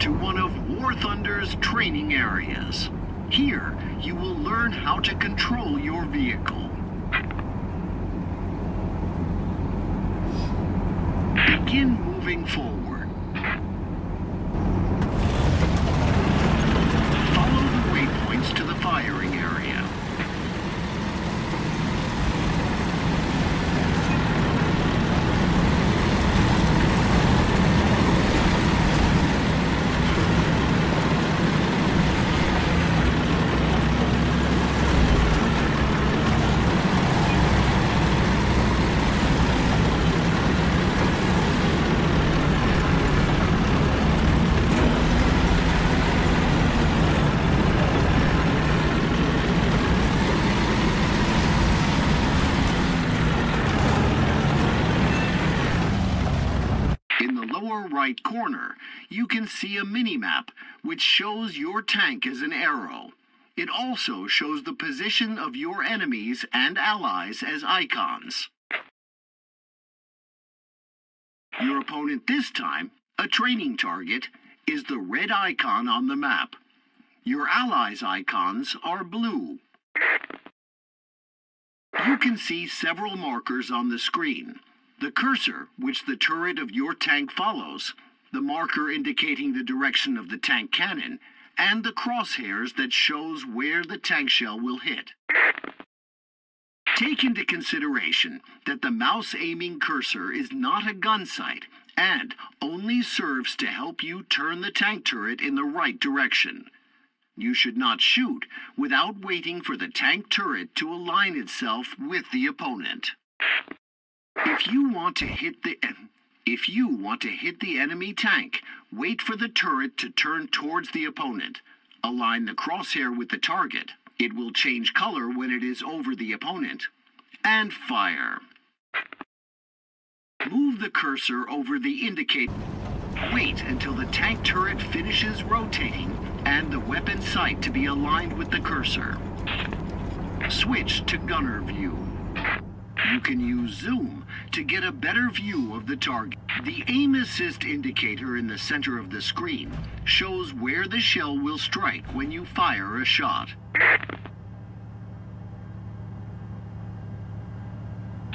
to one of War Thunder's training areas. Here, you will learn how to control your vehicle. Begin moving forward. Follow the waypoints to the firing area. Right corner, you can see a mini-map which shows your tank as an arrow. It also shows the position of your enemies and allies as icons. Your opponent this time, a training target, is the red icon on the map. Your allies' icons are blue. You can see several markers on the screen. The cursor, which the turret of your tank follows, the marker indicating the direction of the tank cannon, and the crosshairs that shows where the tank shell will hit. Take into consideration that the mouse aiming cursor is not a gun sight and only serves to help you turn the tank turret in the right direction. You should not shoot without waiting for the tank turret to align itself with the opponent. If you want to hit the enemy tank, wait for the turret to turn towards the opponent. Align the crosshair with the target. It will change color when it is over the opponent. And fire. Move the cursor over the indicator. Wait until the tank turret finishes rotating and the weapon sight to be aligned with the cursor. Switch to gunner view. You can use zoom to get a better view of the target. The aim assist indicator in the center of the screen shows where the shell will strike when you fire a shot.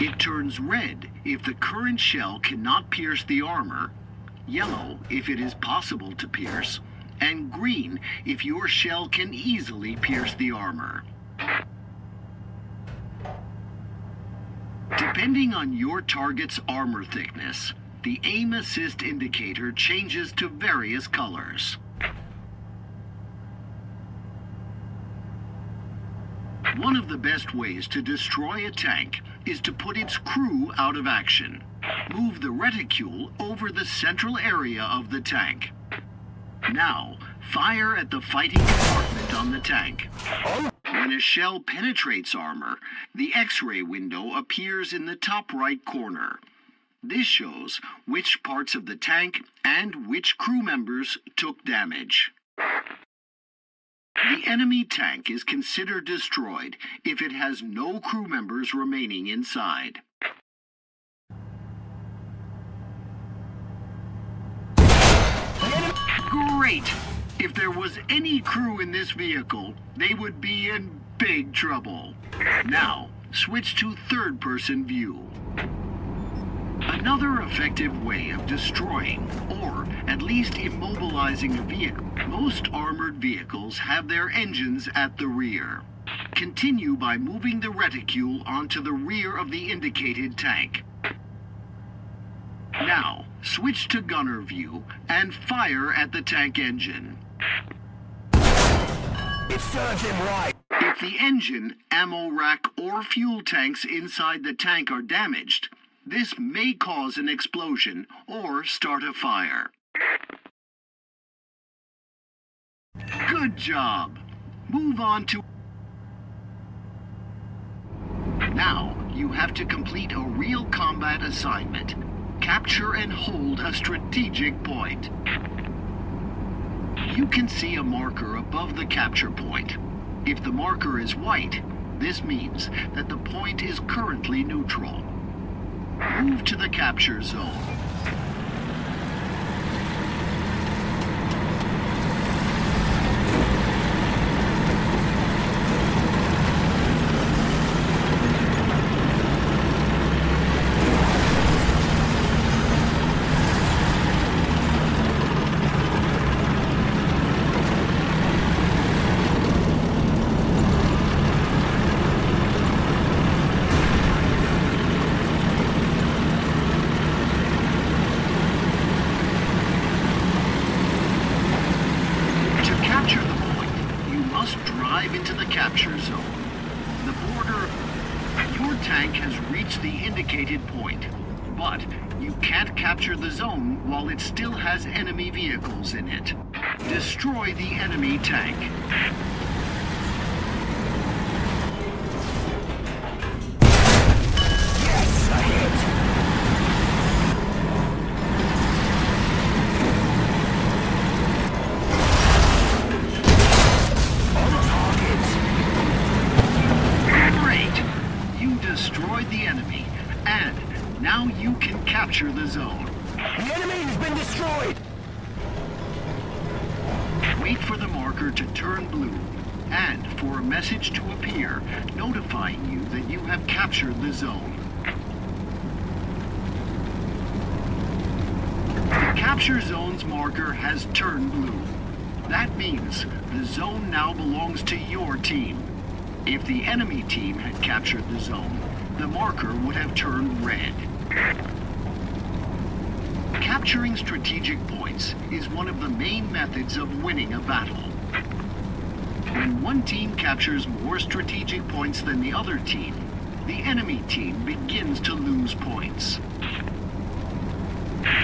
It turns red if the current shell cannot pierce the armor, yellow if it is possible to pierce, and green if your shell can easily pierce the armor. Depending on your target's armor thickness, the aim assist indicator changes to various colors. One of the best ways to destroy a tank is to put its crew out of action. Move the reticule over the central area of the tank. Now, fire at the fighting compartment on the tank. When a shell penetrates armor, the X-ray window appears in the top right corner. This shows which parts of the tank and which crew members took damage. The enemy tank is considered destroyed if it has no crew members remaining inside. Great! If there was any crew in this vehicle, they would be in big trouble. Now, switch to third-person view. Another effective way of destroying, or at least immobilizing a vehicle. Most armored vehicles have their engines at the rear. Continue by moving the reticule onto the rear of the indicated tank. Now, switch to gunner view and fire at the tank engine. It serves him right. If the engine, ammo rack, or fuel tanks inside the tank are damaged, this may cause an explosion or start a fire. Good job. Move on to... Now, you have to complete a real combat assignment. Capture and hold a strategic point. You can see a marker above the capture point. If the marker is white, this means that the point is currently neutral. Move to the capture zone. capture zone. The border, your tank has reached the indicated point, but you can't capture the zone while it still has enemy vehicles in it. Destroy the enemy tank. The zone. The enemy has been destroyed! Wait for the marker to turn blue and for a message to appear notifying you that you have captured the zone. The capture zone's marker has turned blue. That means the zone now belongs to your team. If the enemy team had captured the zone, the marker would have turned red. Capturing strategic points is one of the main methods of winning a battle. When one team captures more strategic points than the other team, the enemy team begins to lose points.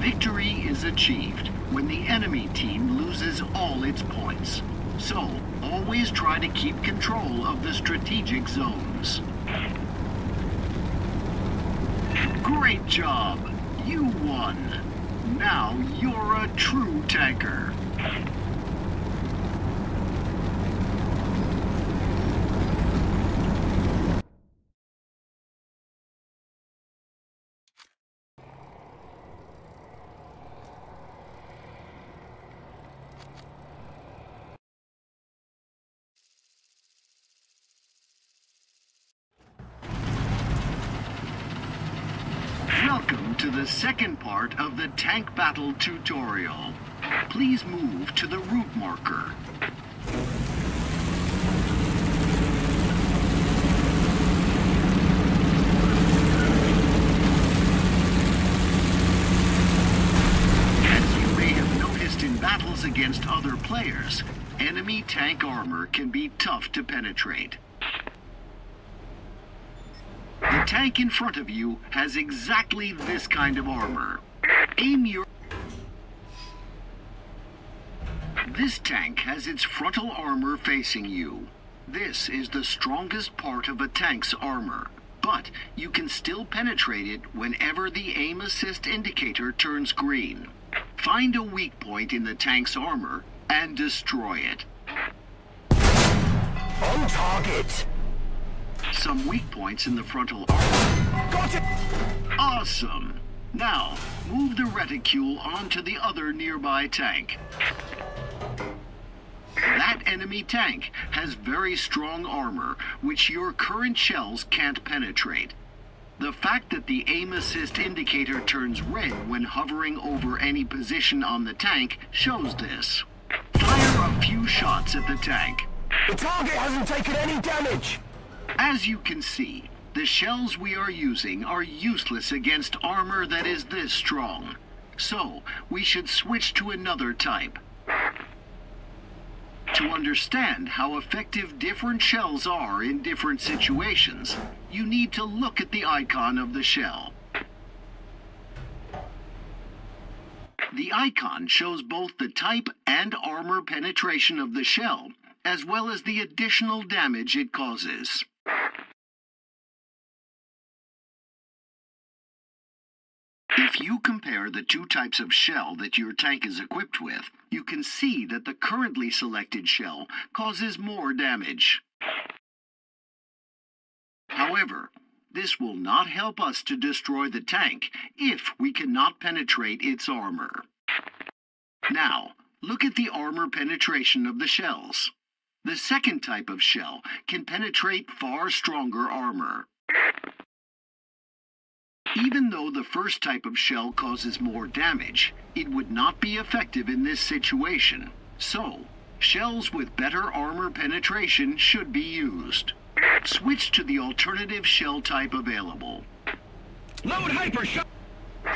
Victory is achieved when the enemy team loses all its points. So, always try to keep control of the strategic zones. Great job! You won! Now you're a true tanker. Welcome to the second part of the tank battle tutorial. Please move to the route marker. As you may have noticed in battles against other players, enemy tank armor can be tough to penetrate. The tank in front of you has exactly this kind of armor. This tank has its frontal armor facing you. This is the strongest part of a tank's armor, but you can still penetrate it whenever the aim assist indicator turns green. Find a weak point in the tank's armor and destroy it. On target! Some weak points in the frontal armor. Got it! Awesome! Now, move the reticule onto the other nearby tank. That enemy tank has very strong armor, which your current shells can't penetrate. The fact that the aim assist indicator turns red when hovering over any position on the tank shows this. Fire a few shots at the tank. The target hasn't taken any damage! As you can see, the shells we are using are useless against armor that is this strong. So, we should switch to another type. To understand how effective different shells are in different situations, you need to look at the icon of the shell. The icon shows both the type and armor penetration of the shell, as well as the additional damage it causes. If you compare the two types of shell that your tank is equipped with, you can see that the currently selected shell causes more damage. However, this will not help us to destroy the tank if we cannot penetrate its armor. Now, look at the armor penetration of the shells. The second type of shell can penetrate far stronger armor. Even though the first type of shell causes more damage, it would not be effective in this situation. So, shells with better armor penetration should be used. Switch to the alternative shell type available. Load Hyper Shell!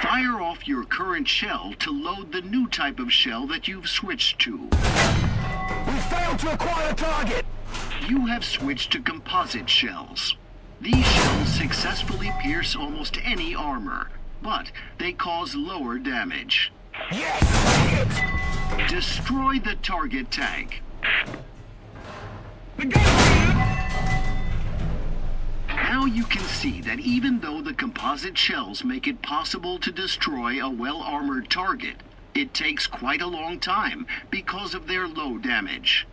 Fire off your current shell to load the new type of shell that you've switched to. We failed! failed to acquire target. You have switched to composite shells. These shells successfully pierce almost any armor, but they cause lower damage. Yes, take it! Destroy the target tank. Now you can see that even though the composite shells make it possible to destroy a well-armored target, it takes quite a long time because of their low damage.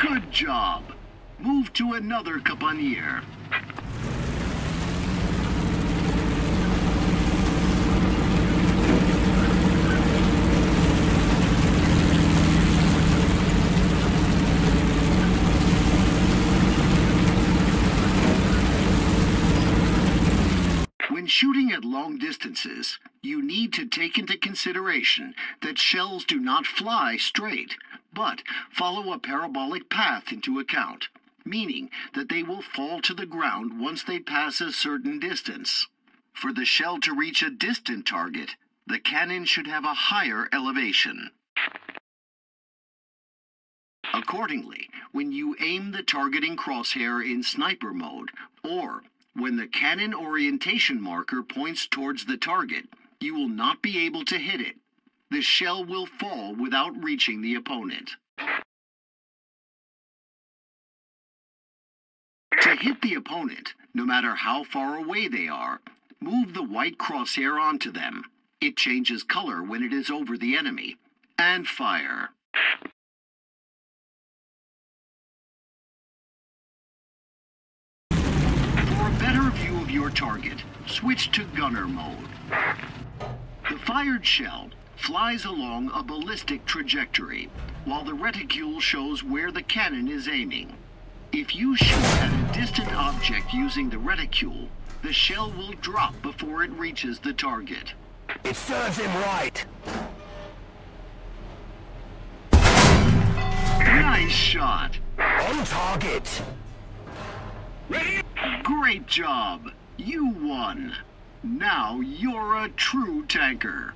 Good job. Move to another Caponier. When shooting at long distances, you need to take into consideration that shells do not fly straight, but follow a parabolic path into account, meaning that they will fall to the ground once they pass a certain distance. For the shell to reach a distant target, the cannon should have a higher elevation. Accordingly, when you aim the targeting crosshair in sniper mode, or when the cannon orientation marker points towards the target, you will not be able to hit it. The shell will fall without reaching the opponent. To hit the opponent, no matter how far away they are, move the white crosshair onto them. It changes color when it is over the enemy, and fire. For a better view of your target, switch to gunner mode. The fired shell flies along a ballistic trajectory, while the reticule shows where the cannon is aiming. If you shoot at a distant object using the reticule, the shell will drop before it reaches the target. It serves him right. Nice shot. On target. Ready? Great job. You won. Now you're a true tanker.